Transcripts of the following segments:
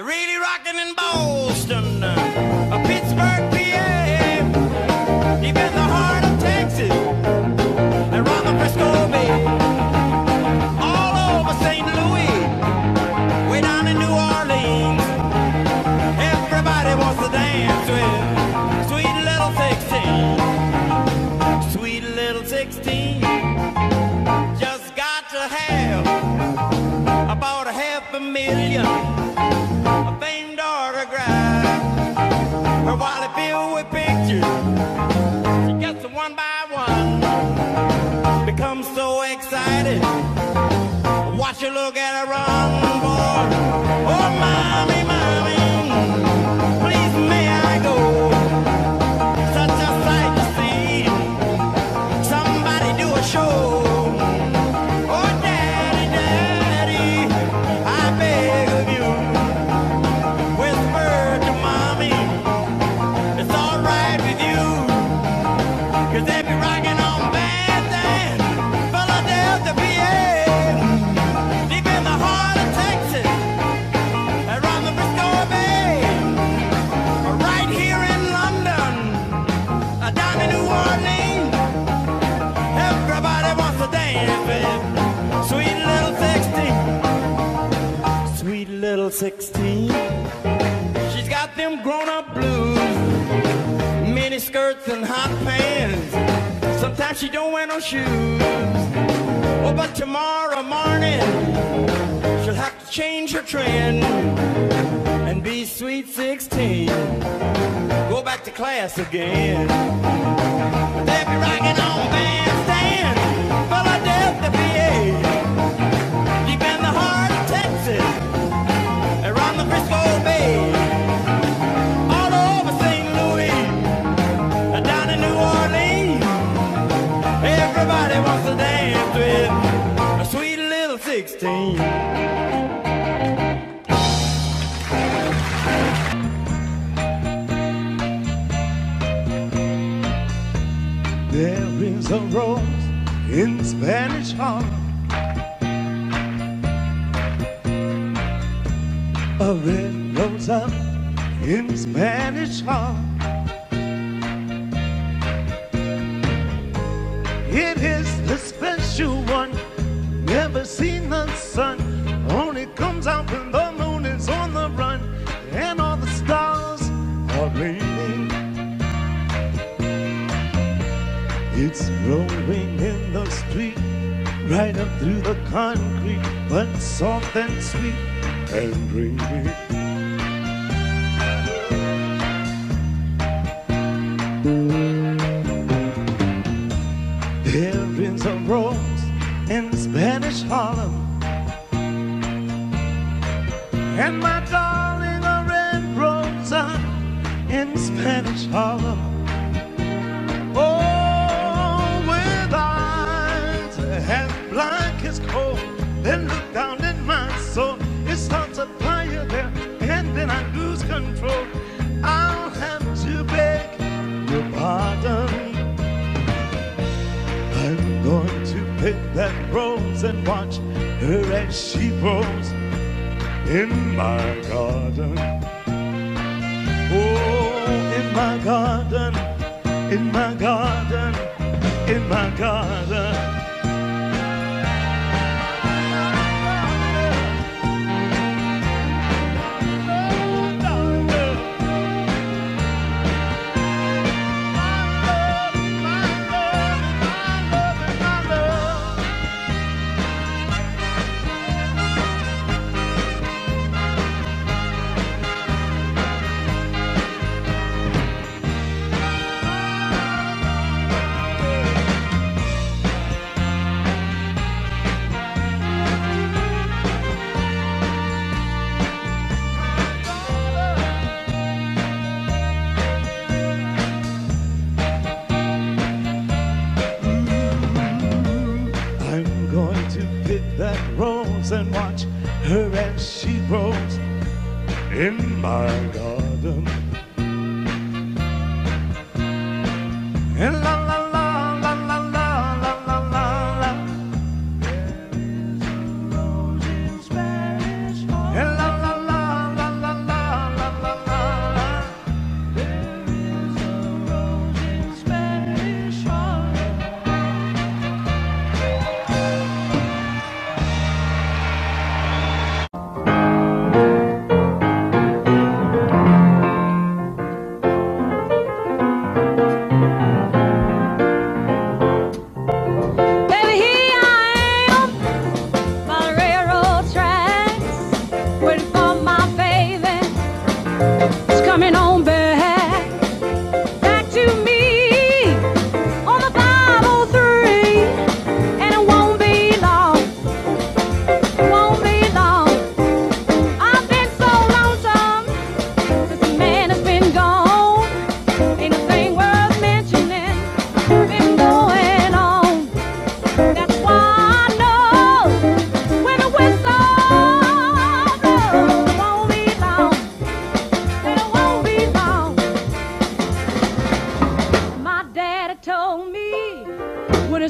They're really rocking in Boston, Pittsburgh, PA, deep in the heart of Texas, around the Frisco Bay, all over St. Louis, way down in New Orleans. Everybody wants to dance with sweet little 16, sweet little 16. Just got to have about a 500,000. Her wallet filled with pictures, she gets them one by one, becomes so excited, watch her look at her run, boy. Oh, mommy, mommy, please may I go, such a sight to see, somebody do a show. Oh, daddy, daddy, I beg of you. Little 16, she's got them grown-up blues, mini skirts and hot pants, sometimes she don't wear no shoes. Oh, but tomorrow morning she'll have to change her trend and be sweet 16, go back to class again. They'll be rocking on bandstand, Philadelphia, PA, deep in the heart of Texas, around the Frisco Bay, all over St. Louis, down in New Orleans. Everybody wants to dance with a sweet little 16. There is a rose in Spanish Harlem, a red rose up in Spanish Harlem. It is the special one, never seen the sun, only comes out when the moon is on the run, and all the stars are gleaming. It's rolling in the street, right up through the concrete, but soft and sweet and dreamy. There is a rose in Spanish Harlem, and my darling, a red rose up in Spanish Harlem. Oh, with eyes as black as coal, then look down in my soul. It starts a fire there, and then I lose control. I'll have to beg your pardon. I'm going to pick that rose and watch her as she grows in my garden. Oh, in my garden, in my garden, in my garden. And watch her as she grows in my garden. And la la la la la la la la la. There is a rose in Spanish Harlem. And la la la la la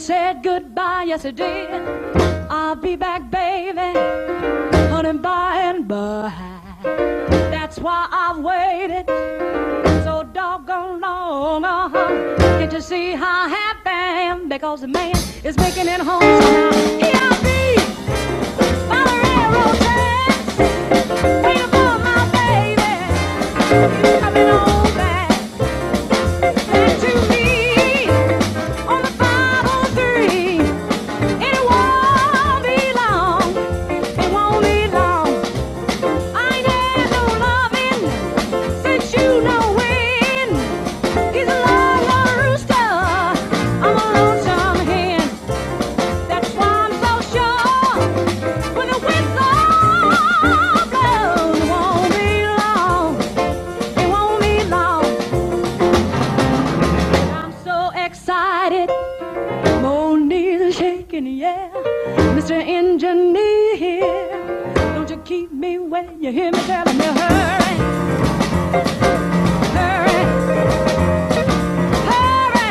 said goodbye, yes it did. I'll be back, baby, honey, by and by. That's why I've waited so doggone long. Can't you see how happy I am? Because the man is making it home somehow. Here I be by the railroad tracks, waiting for my baby. I've been on back to me. You hear me telling me, hurry, hurry, hurry,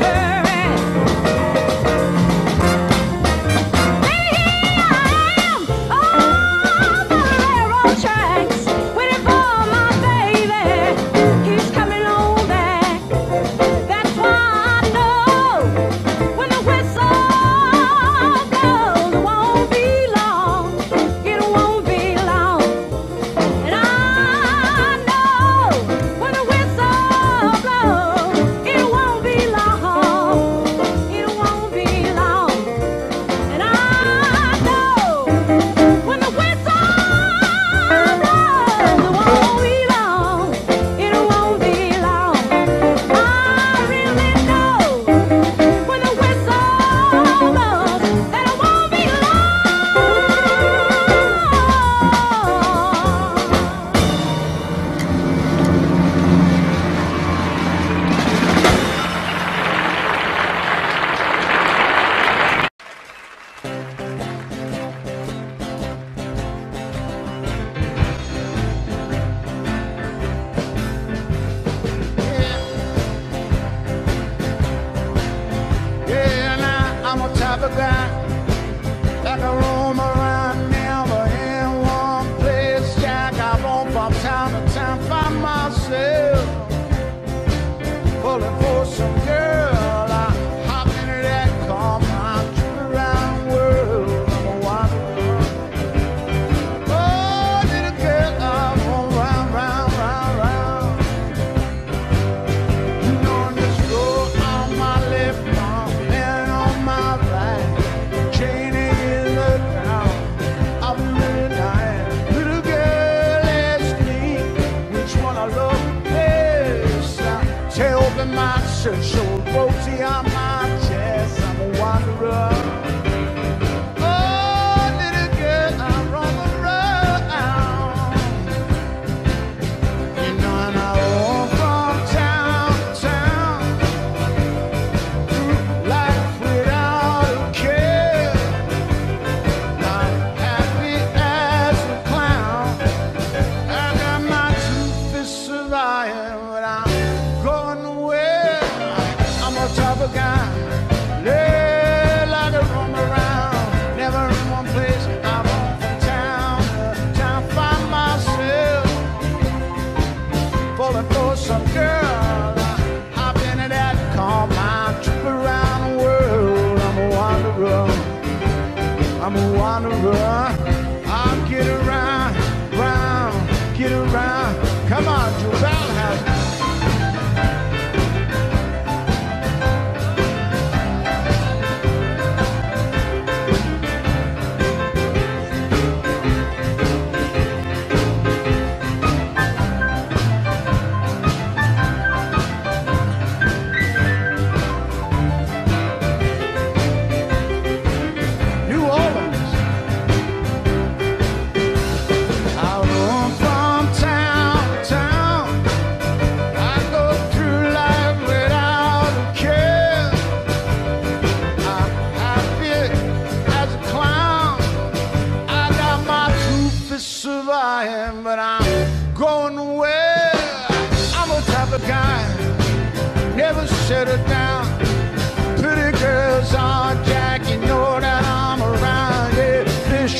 hurry. And here I am on the railroad tracks, waiting for my baby. He's coming on back. That's why I know when the whistle blows, it won't be long. Down.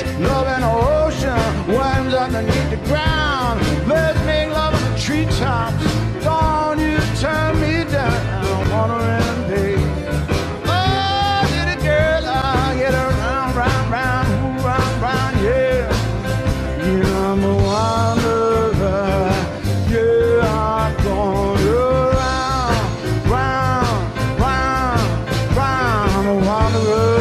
beach, love in the ocean, worms underneath the ground. Birds make love in the treetops. Don't you turn me down. I wanna run away. Oh, little girl, I get around, round, round, ooh, round, round, yeah. Yeah, I'm a wanderer. Yeah, I'm going around, round, round, round. I'm a wanderer.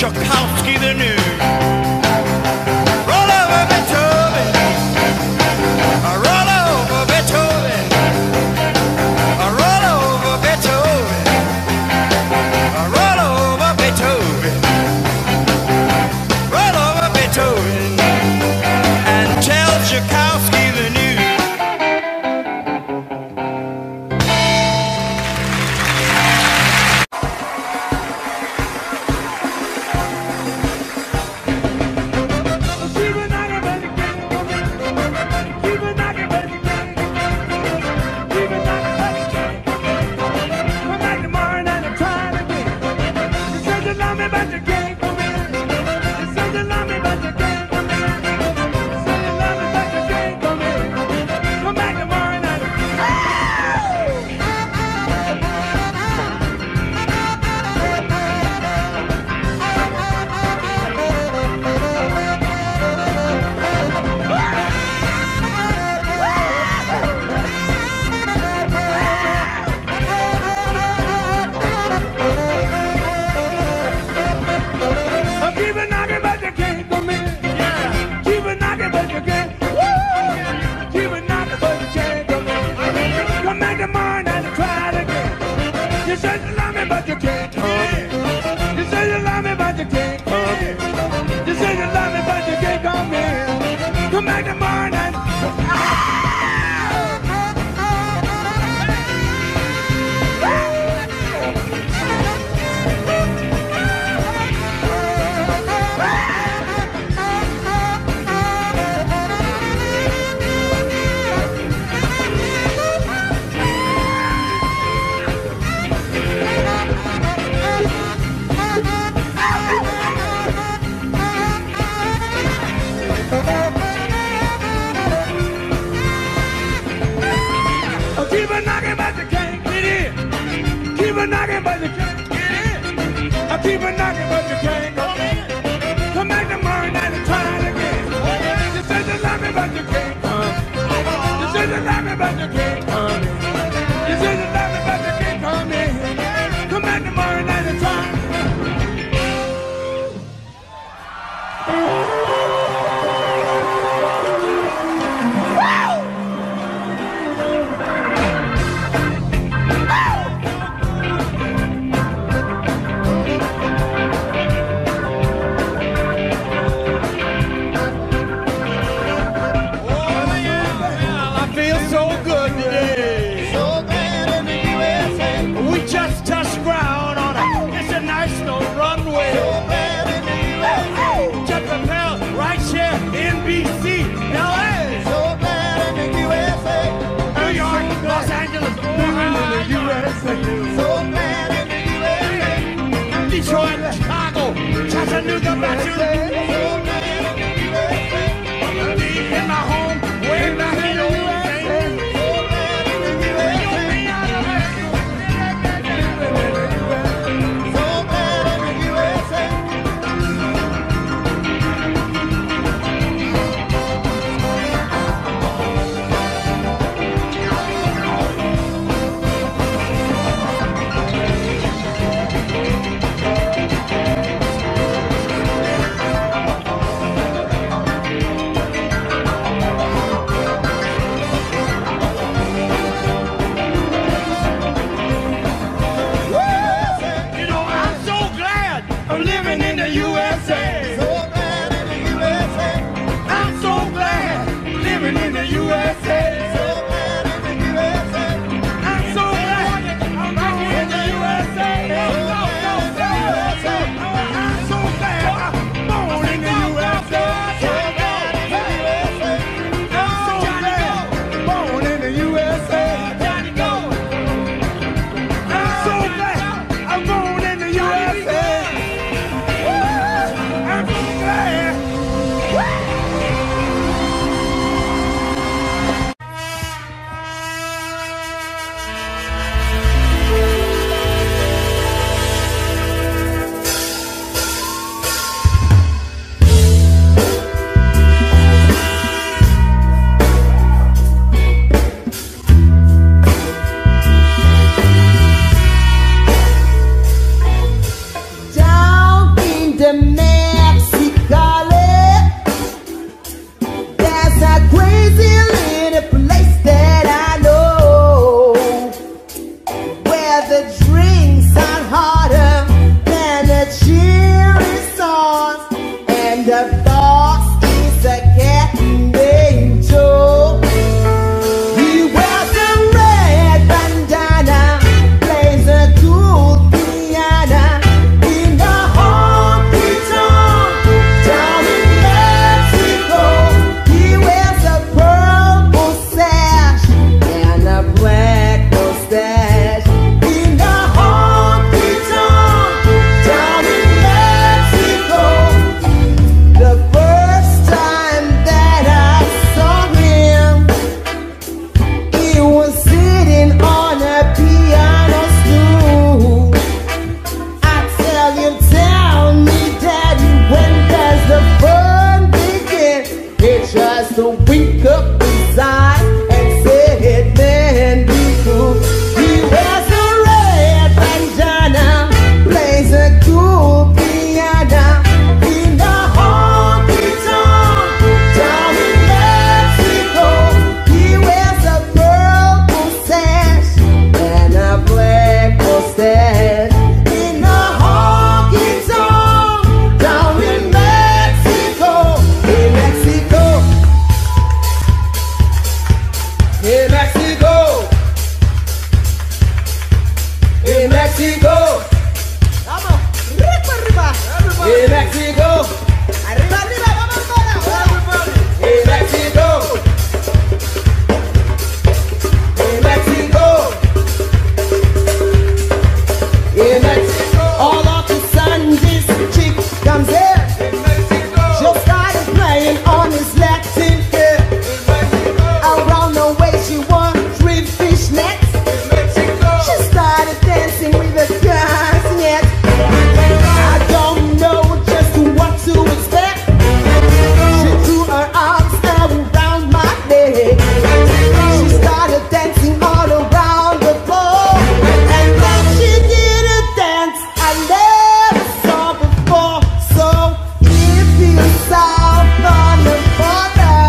Schakowsky the news. crazy little place that I know, where the drinks are harder than a chili sauce, and the boss is a cat named Joe. He wears a red bandana, plays a cool piano in the honky tonk down in Mexico. He wears a purple sash and a black mustache in the honky tonk down in Mexico. The first time that I saw him, he was sitting on a piano stool. I tell him, tell me, Daddy, when does the fun begin? He tries to wink up his eyes and said, man, be cool. He wears a red bandana, plays a cool piano in the honky tonk down in Mexico. He wears a purple sash and a black mustache in the honky tonk down in Mexico. In Mexico, in Mexico, in Mexico, Vamos, rico arriba, in Mexico, arriba, arriba, vamos, vamos, in Mexico, in Mexico, in Mexico. All of a sudden this chick comes here, in Mexico, she started playing on his Latin hair. in Mexico, Around the way she wore three fishnets, in Mexico, she started dancing with the guys. Yet I don't know just what to expect. She threw her arms around my neck. She started dancing all around the floor, and then she did a dance I never saw before. So if you south on the border,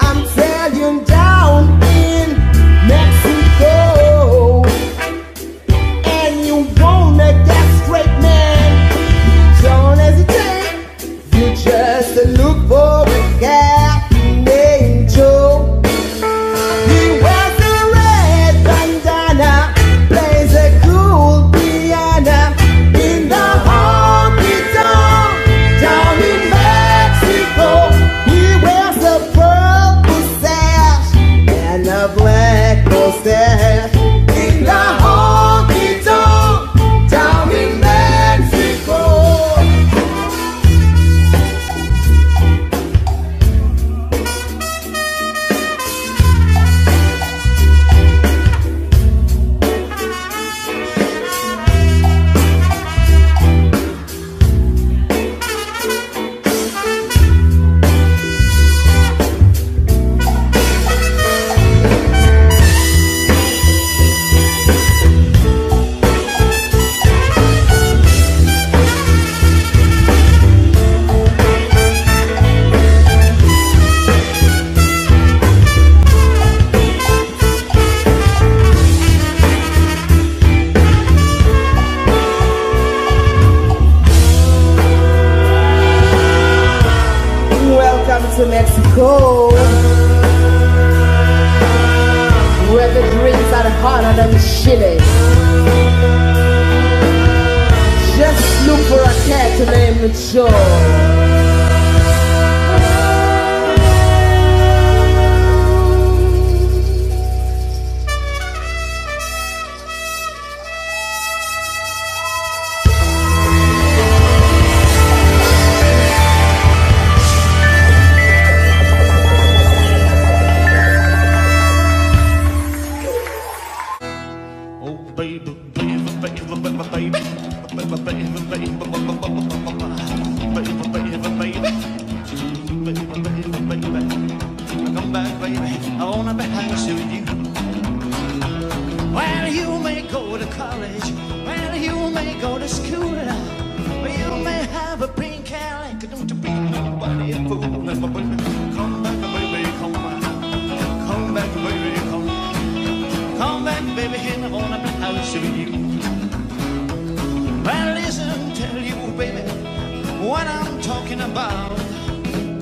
I'm telling you, down in Mexico, and you wanna get straight, man, you don't hesitate. You just look for a cat named Joe. He wears a red bandana, plays a cool piano in the honky tonk down in Mexico. He wears a purple sash and a black mustache in the honky tonk down in Mexico. Welcome to Mexico, where the drinks are hotter than chili. Just look for a cat named Joe. Baby, baby, baby, baby, baby, baby, baby, baby, come back, baby, I wanna be house with you. Well, you may go to college, well, you may go to school, well, you may have a pink hair, like don't you be nobody a fool. Come back, to you. Well, listen, tell you, baby, what I'm talking about.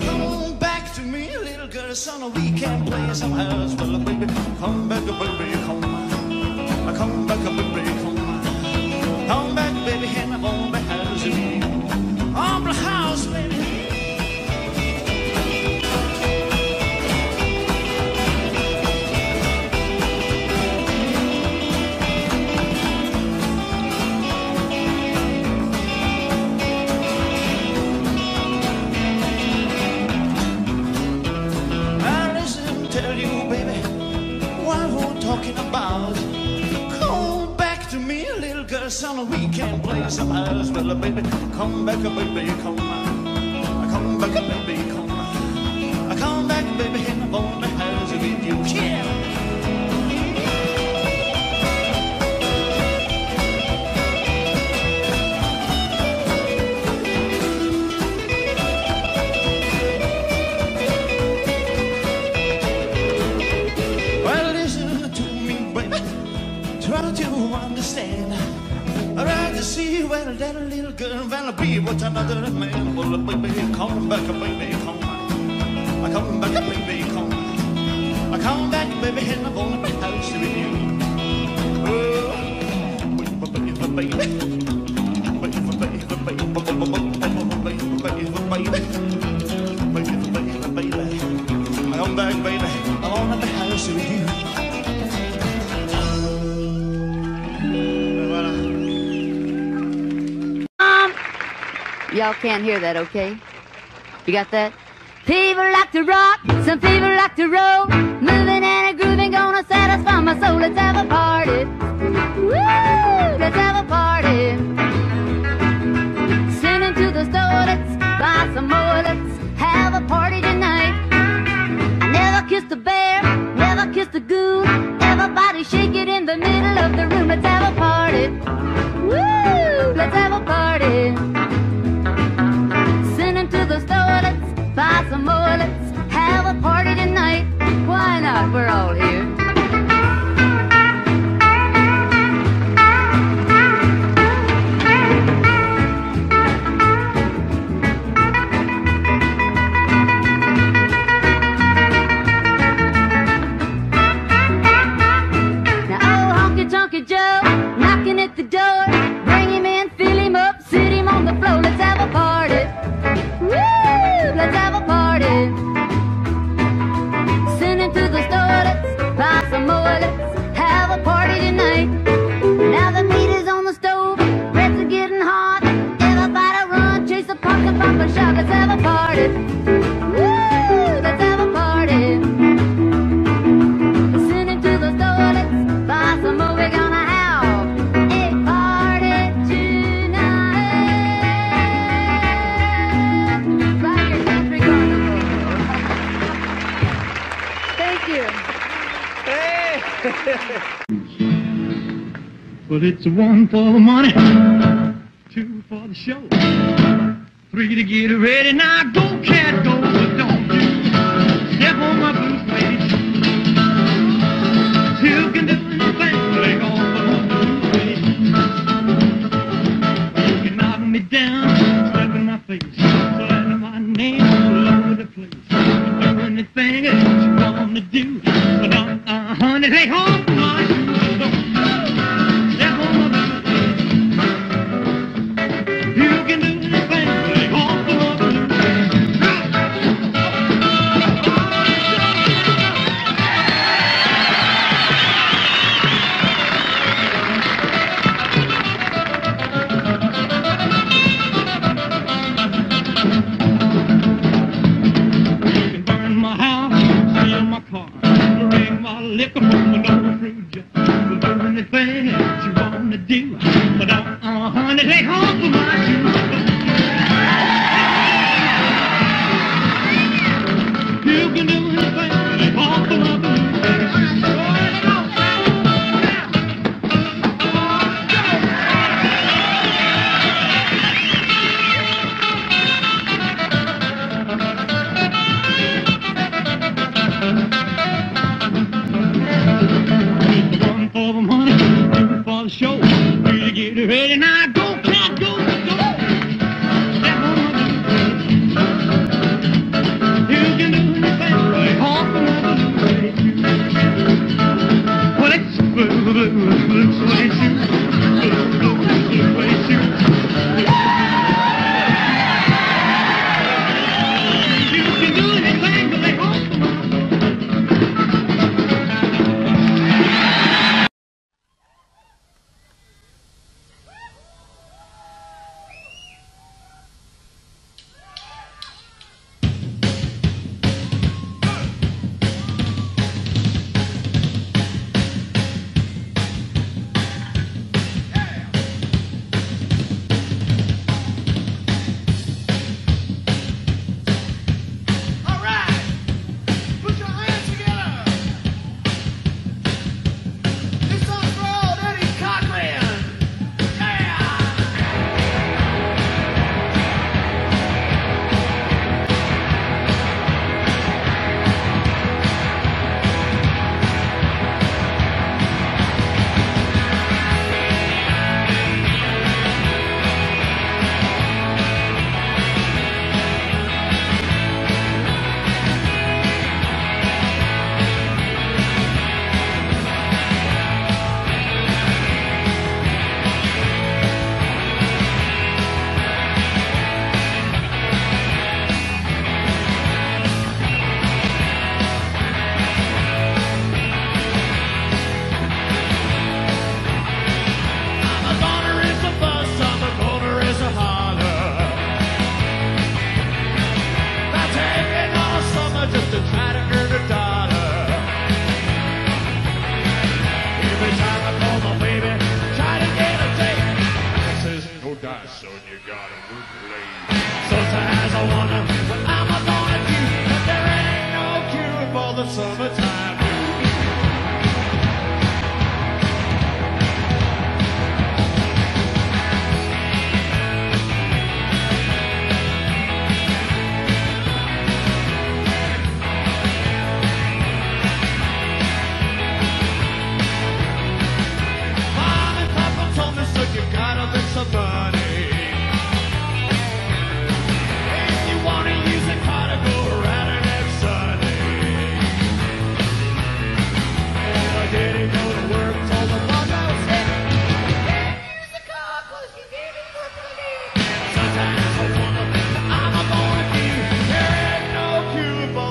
Come back to me, little girl, son, we can play some house. Well, baby, come back, baby, come. Come back, baby, come. Come back, baby, and I want the house with you. On the house, baby. Son, we can play some house. Well, baby, come back, baby, come. Come back, baby, come. Come back, baby, and I want the house with you. Yeah. See, well, that little girl will be with another man. Well, baby, come back, baby, come. Come back, baby, come. Come back, baby, and I want to be house with you. Oh, baby, baby, baby, baby, baby, baby, come back, baby, I want to be house with you. Y'all can't hear that, okay? You got that? People like to rock, some people like to roll. Moving and a grooving, gonna satisfy my soul. Let's have a party. Woo! Let's have a party. Send them to the store, let's buy some more. Let's have a party tonight. I never kissed a bear, never kissed a goon. Everybody shake it in the middle of the room. Let's have a party. Woo! Let's have a party. Buy some more, let's have a party tonight. Why not? We're all here. Now, old Honky Tonky Joe, knocking at the door. Bring him in, fill him up, sit him on the floor. Let's have a party. Woo! Let's have a party. Send him to the store, let's buy some more. Let's have a party tonight. Now the meat is on the stove, breads are getting hot. Everybody run, chase a popcorn, pop a shot. Let's have a party. Woo! Let's have a party. Send him to the store, let's buy some more. We're gonna have a party tonight. Well, it's one for the money, two for the show, three to get ready. Now go, cat, go, but don't you step on my blue face. You can do anything, but ain't all but blue face. You can knock me down, slap in my face, slapping my name all over the place. You can do anything that you want to do, but honey, they home. Show the summertime.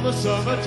Summertime.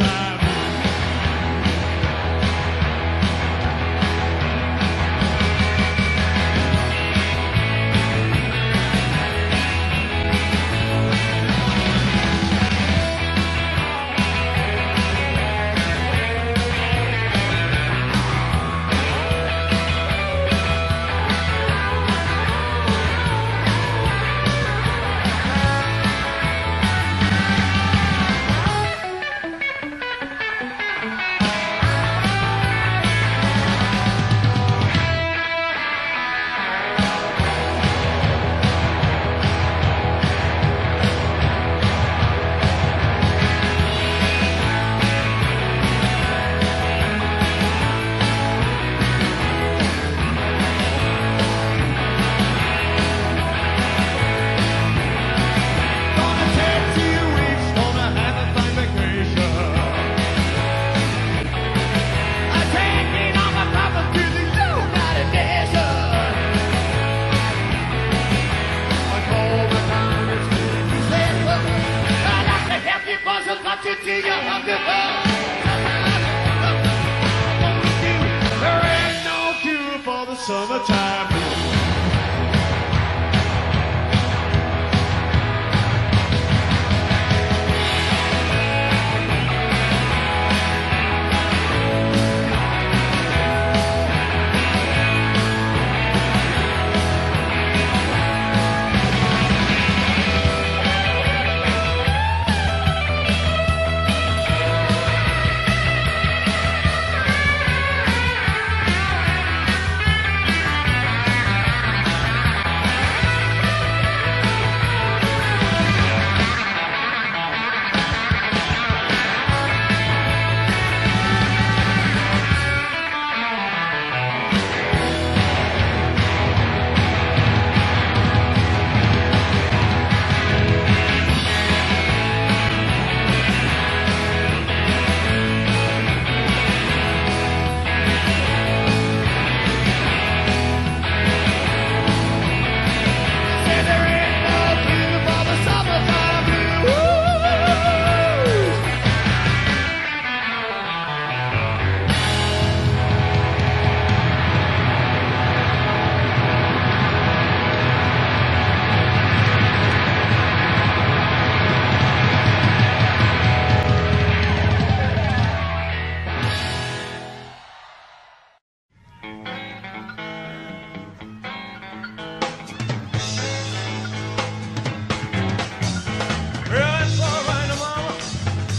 There ain't no cure for the summertime.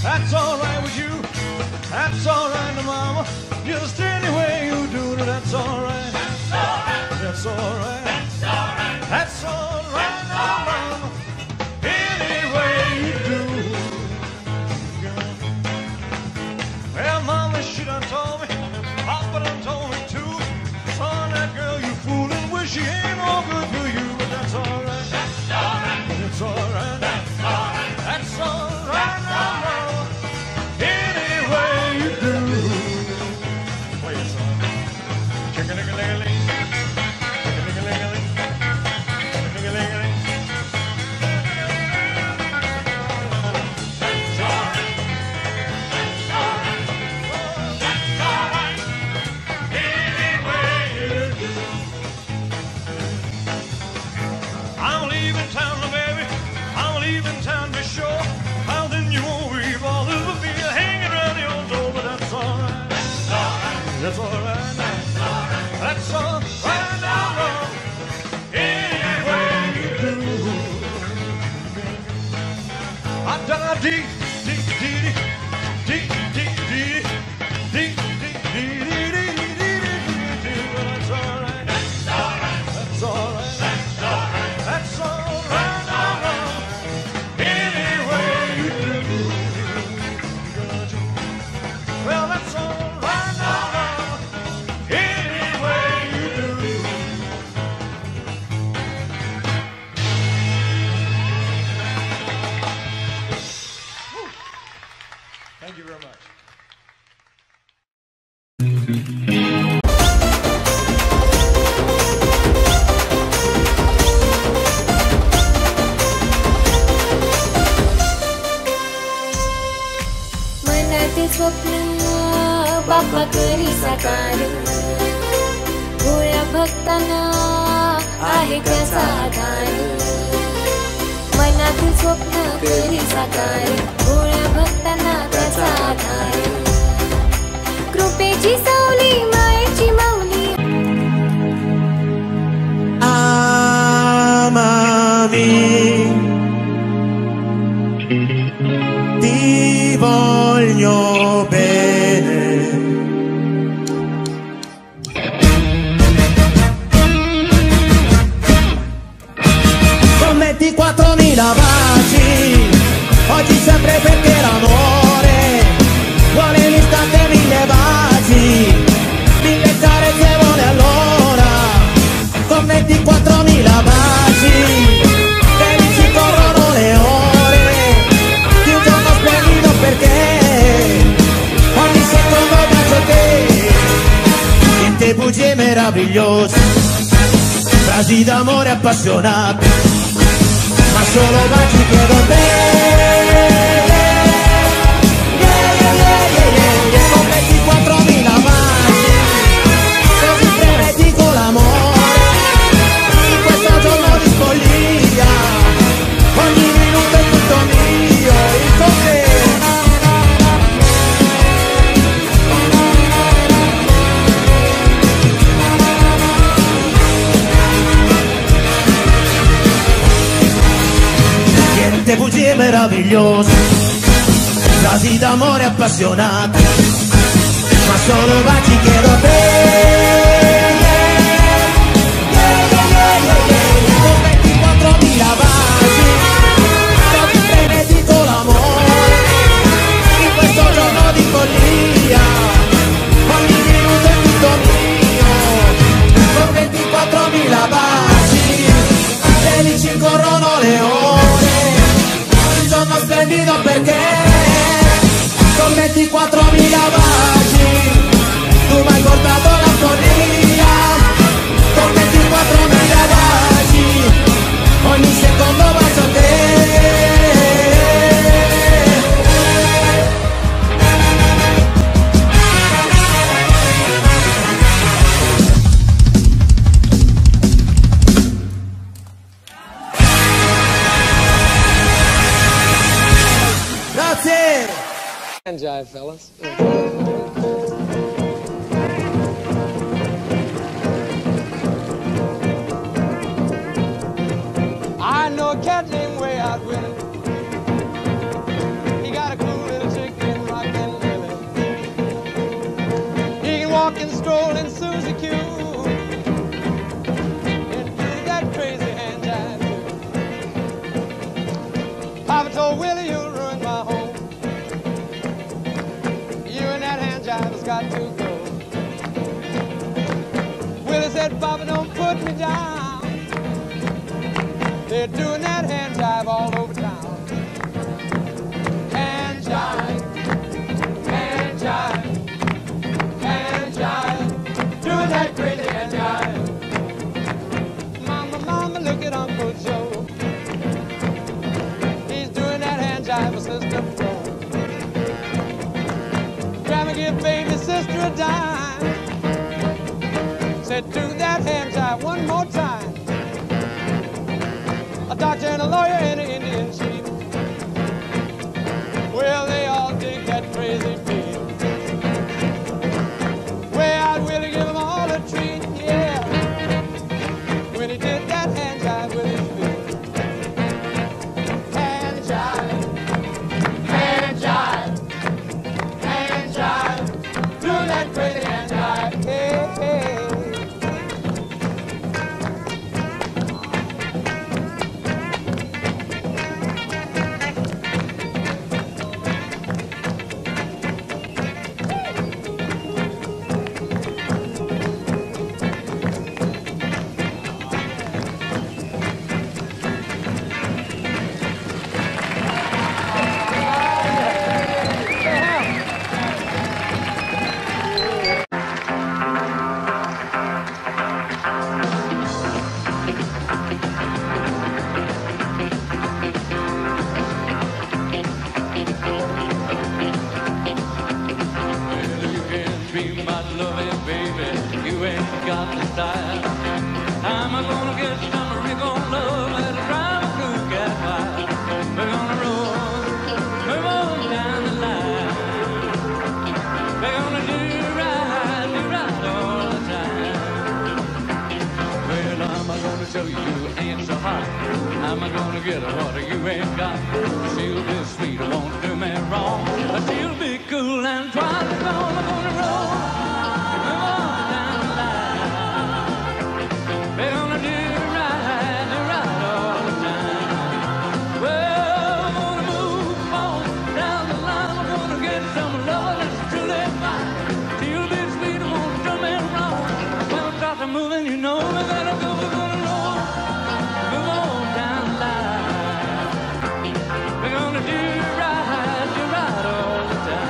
That's alright with you, that's alright to mama, just any way you do it, that's alright, that's alright, that's alright, that's alright, that's alright to mama, any way you do it. Well mama, she done told me, papa done told me too, son, that girl you foolin' wish she ain't no good to you, but that's alright, that's alright, that's alright, that's alright, that's alright mama. Any way you do. Play a song. Chicken Menanti swapna Bapa Karisa Karuna Goya Bhaktana Ahe Prasadana Manati swapna kari sakare, goya bhaktana prasadare. Krupechi sauli maechi mauli. Amami ti voglio bene. Commetti 4.000 baci, oggi sempre perché l'amore vuole in istante 1000 baci, 1000 stare se vuole allora. Commetti 4.000 baci, felici corrono le ore, di un giorno splendido perché ogni secondo bacio te, niente bugie meravigliose, frasi d'amore appassionate. Ma solo baci chiedo a te, yeah, yeah, yeah, yeah, yeah, yeah. Commetti 4.000 baci, così prevedi con l'amore, in questo giorno di follia, ogni minuto è tutto mio, il con te. Bugie meravigliose, frasi d'amore appassionate, ma solo baci chiedo a te, yeah, yeah, yeah, yeah, yeah. Commetti 4.000 baci, così premedito l'amore, in questo giorno di follia, ogni minuto è tutto mio, commetti 4.000 baci, felici corrono le ore. Sono splendido perché commetti 4.000 baci, tu mi hai portato la follia, commetti 4.000 baci, ogni secondo bacio a and jive, fellas. I know a cat named Way Out Willie. He got a cool little chick named Rockin' Lily. He can walk and stroll in Susie Q and do that crazy hand jive too. Papa told Willie, you'll ruin my home. Has got to go. Willie said, Baba, don't put me down. They're doing that hand jive all over town. Hand jive, hand jive, hand jive, doing that crazy hand jive. Mama, mama, look at Uncle Joe. He's doing that hand jive with Sister Flo. Give baby sister a dime. Said do that hand jive one more time. A doctor and a lawyer and an Indian chief. Well, they all dig that crazy beat. Well, I'd really give them all a treat, yeah, when he did that hand jive with his feet. Hand jive, hand jive, hand jive. That crazy hand jive, hey, hey. got the style. I'm a gonna get some rig on love, let it drive a good cat wild. We're gonna roll, we're rolling down the line. We're gonna do right all the time. Well, I'm a gonna show you you ain't so hot. I'm a gonna get a water you ain't got. She'll be sweet, I won't do me wrong. She'll be cool and twice as long. I'm gonna roll. Moving, you know we're gonna go, we're gonna roll, move on down the line. We're gonna do right all the time.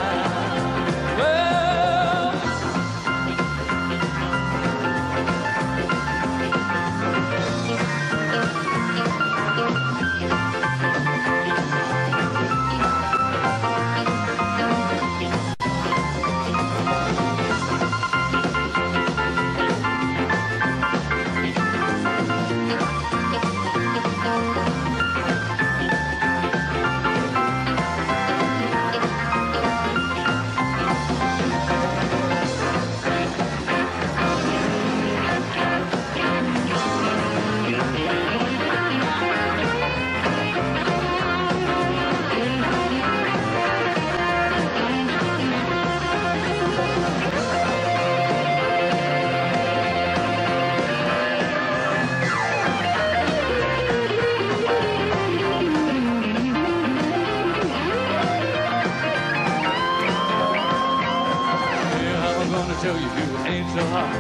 Show you you ain't so hot.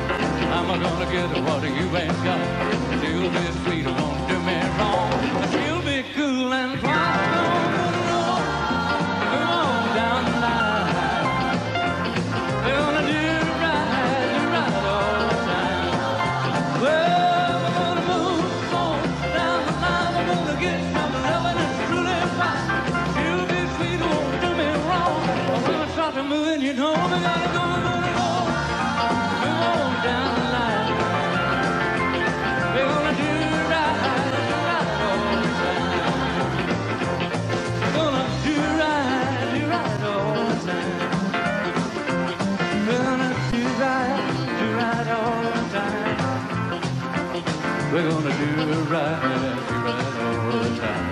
I'm gonna get what you ain't got. She'll be sweet, I won't do me wrong. She'll be cool and quiet. We're on down the line. We're gonna do right all the time. Well, we're gonna move on down the line. We're gonna get some loving that's truly fine. She'll be sweet, I won't do me wrong. I'm gonna start to move and you know we gotta go. We're gonna do right all the time.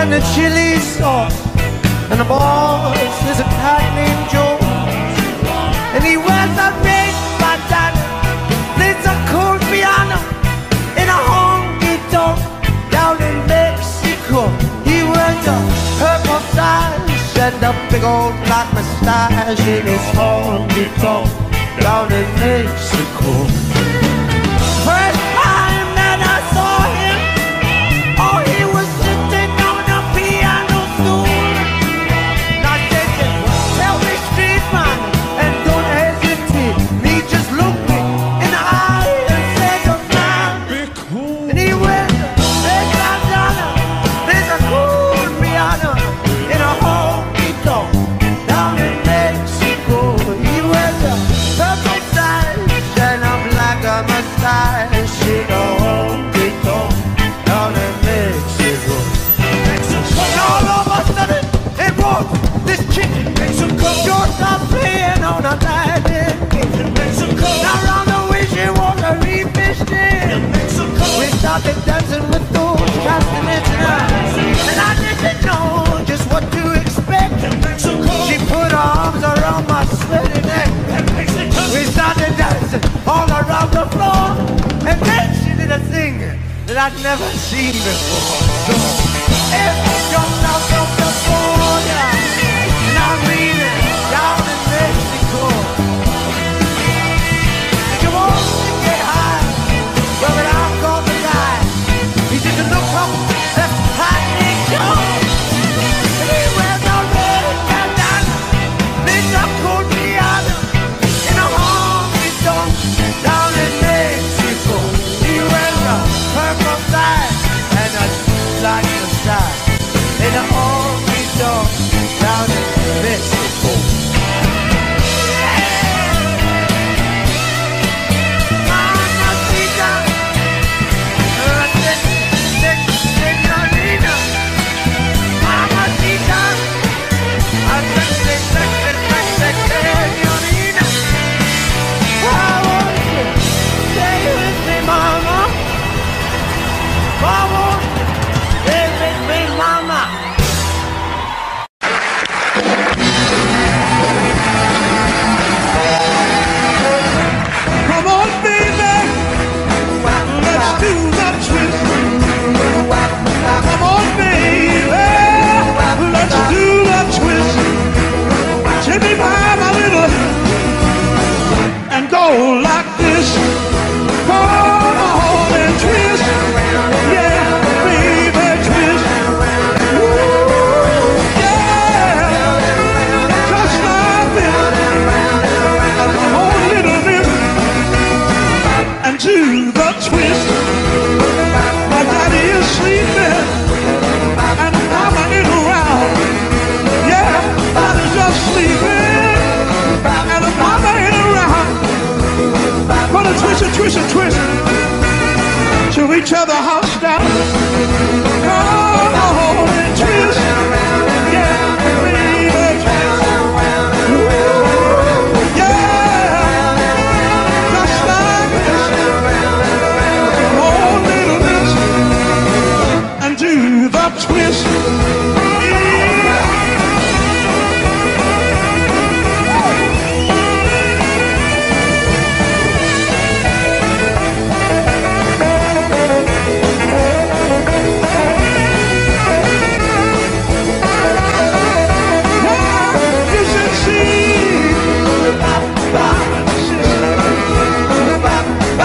And the chili's sauce, and the boss is a cat named Joe, and he wears a red bandana, plays a cold piano in a honky tonk down in Mexico. He wears a purple sash and a big old black mustache in his honky tonk down in Mexico. First time that I saw him, oh, he was sitting on a piano stool. Now said, tell me straight, man, and don't hesitate. And he just looked me in the eye and said, oh, man, be cool. And he went, there's a piano, there's a cool piano in a honky tonk down in Mexico. He went a purple sash and a black mustache in a honky tonk down in Mexico. Mexico. All of a sudden, it brought this chick Mexico. Short of playing on a Latin Mexico. Now round the way she was a refish in Mexico. We started dancing with those castanets in her eyes, and I didn't know just what to expect in Mexico. She put her arms around my sweaty neck. I'd never seen before. So if you're not from California, and I mean it, down in Mexico, you want to get high? Well, then I've got the guy. He didn't look from the Titanic Jones. And he wears a red bandana, he's a cool piano, in a honky tonk down in Mexico. He wears a purple tie and a like the sky, in a honky tonk down in Mexico. Mamacita, señorita, mamacita, señorita. How are you? Stay with me, mama. Mama, stay with me, mama. Come on, baby. Let's do that twist. Come on, baby. Let's do that twist. Take me by my little and go like this. Come on and twist. Yeah, baby, twist. Ooh, yeah. Just like this. Come on, little bit and do the twist. My daddy is sleeping and I'm in around. Yeah, daddy's just sleeping and I'm in around. Gonna twist and twist and twist till each other house down. Come on and twist. Yeah, baby, twist. Ooh, yeah. Just like this. Come on, little bit and do the twist. Yeah.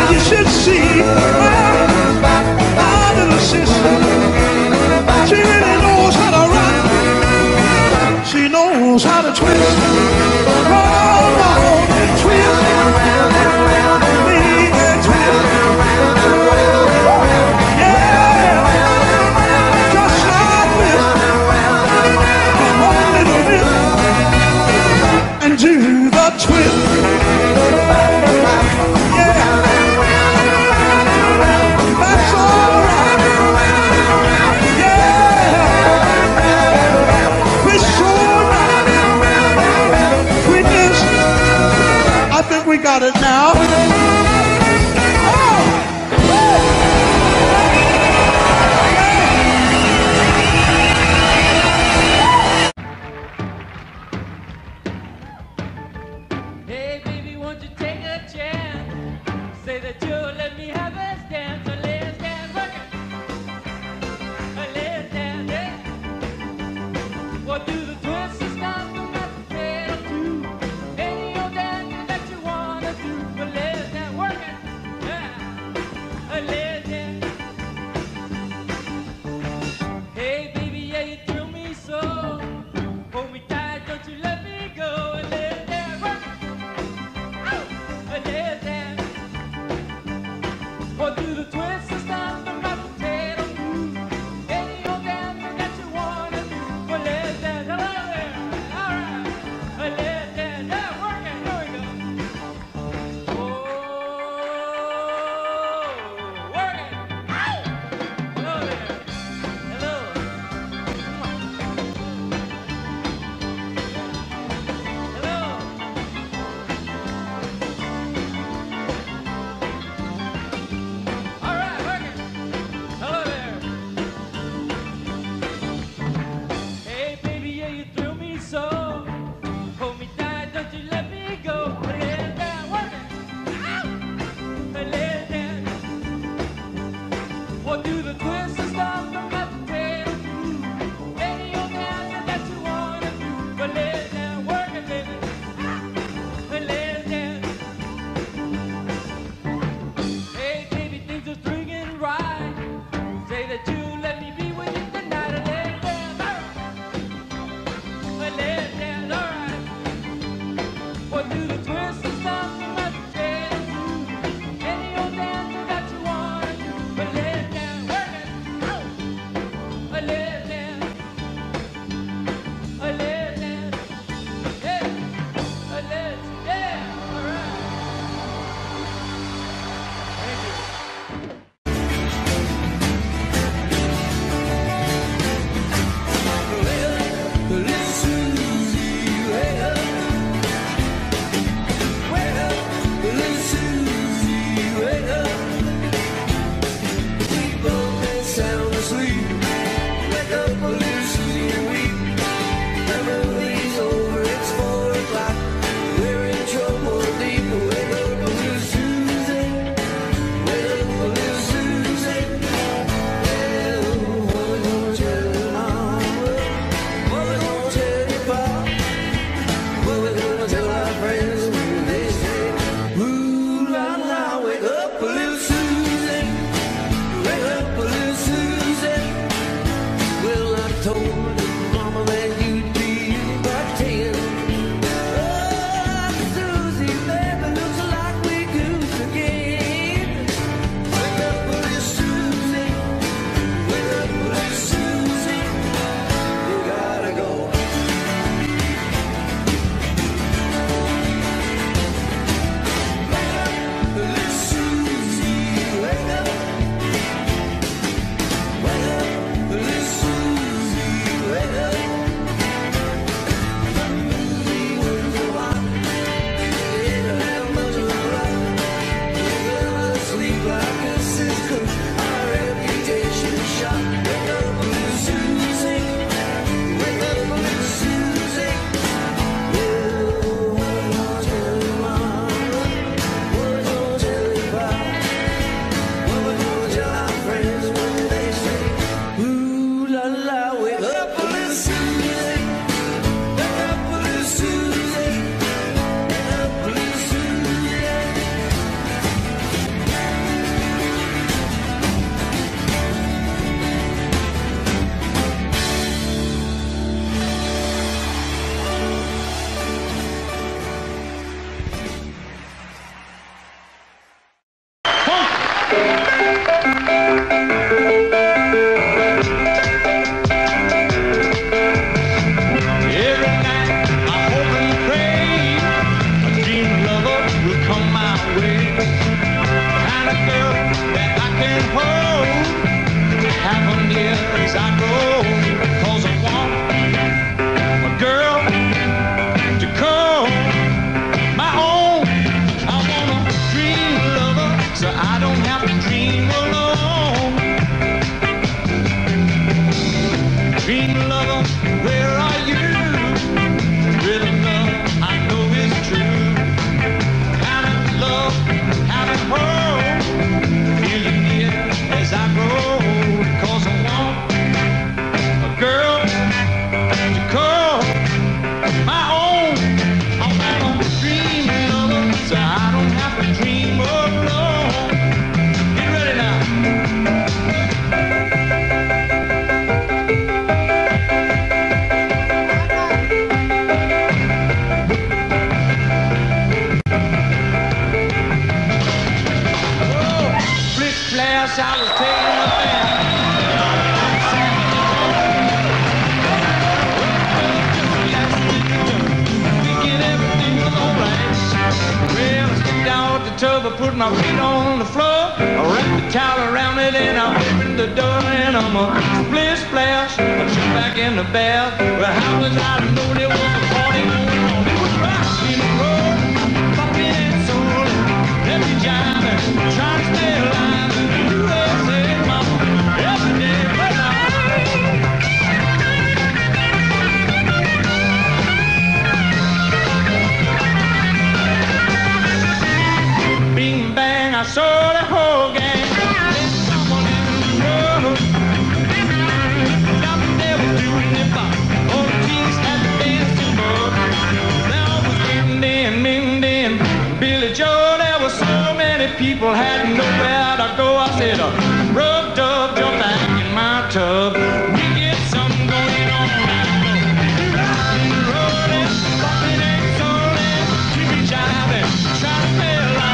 You should see. You should see my little sister. She really knows how to rock. She knows how to twist. Roll on and twist. Baby, twist. Yeah. Just like this. Come on, little bit and do the twist. Yeah. That's all right. Yeah. We're so right. Witness, I think we got it now. Hey baby, won't you take a chance? Say that you'll let me have this dance, a last dance, a last dance, yeah. Well, do the twist and stop the method to any old dance that you wanna do, a last dance, work it, yeah, a last dance. Hey baby, yeah, you thrill me so. Hold me tight, don't you let me go, a last dance, work it. A last dance. Or do the twist and stop the potato move. Any old dance that you wanna do. A last dance, hello there. All right. A last dance, yeah, work it. Here we go. Oh, work it. Hello there. Hello. Hello. All right, work it. Hello there. Hey baby, yeah, you threw me so. Hold me tight, don't you let me go. I lay it down, work it. I lay it down. What do put my feet on the floor, I wrap the towel around it and I open the door and I'm a splish splash, I jump back in the bath. Well, how was I to know there was a party going on? It was rockin' and rollin', poppin' and soulin', let me jive and try to stay alive. I saw the whole gang. There's someone in the world. Stop what they were doing if I all the teens had to dance too much. Now it was Mindy and Mindy and Billy Joe. There were so many people had nowhere to go. I said, rub-dub, jump back in my tub. We get something going on now. Rockin' and rollin', poppin' and soulin', keep me jivin', try to stay alive.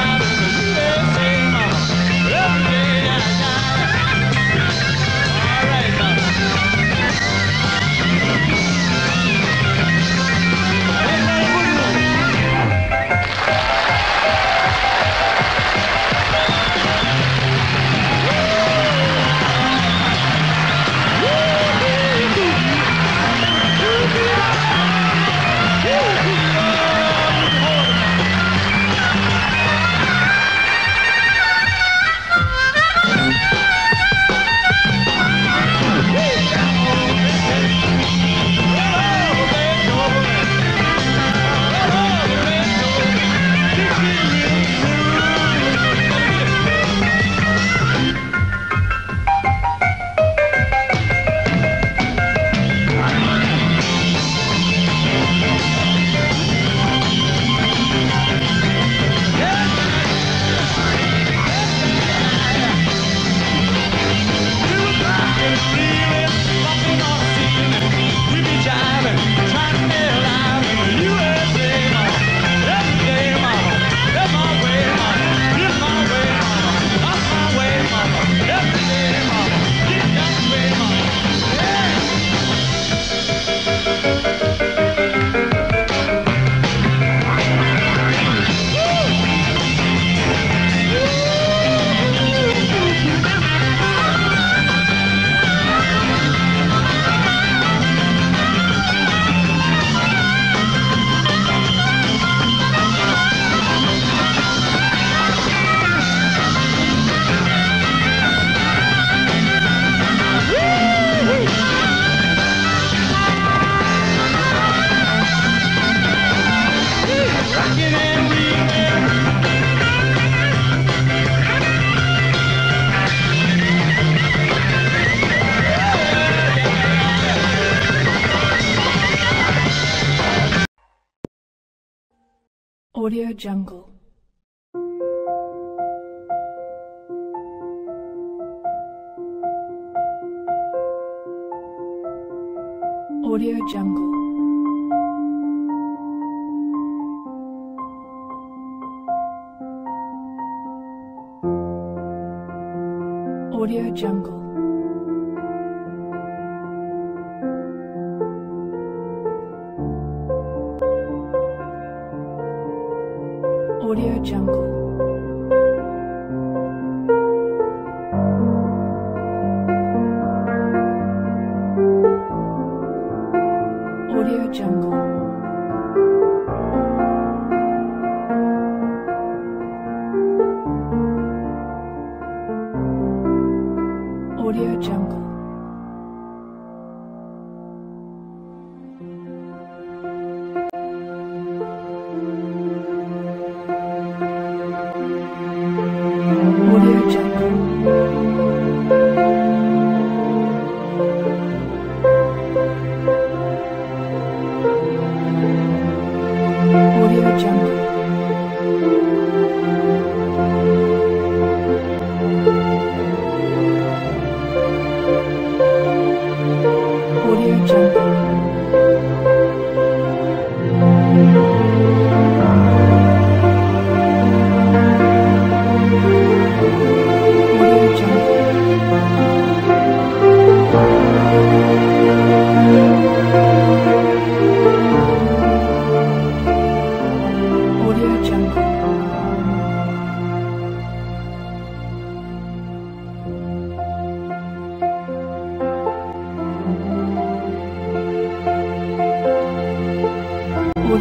Audio Jungle. Audio Jungle. Audio Jungle. Audio Jungle. Audio Jungle. Audio Jungle.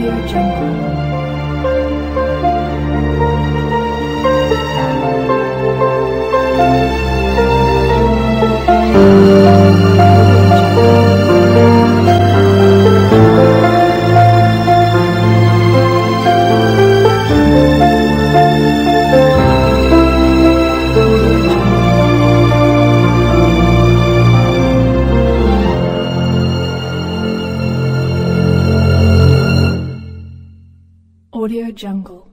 Audio Jungle. Audio Jungle.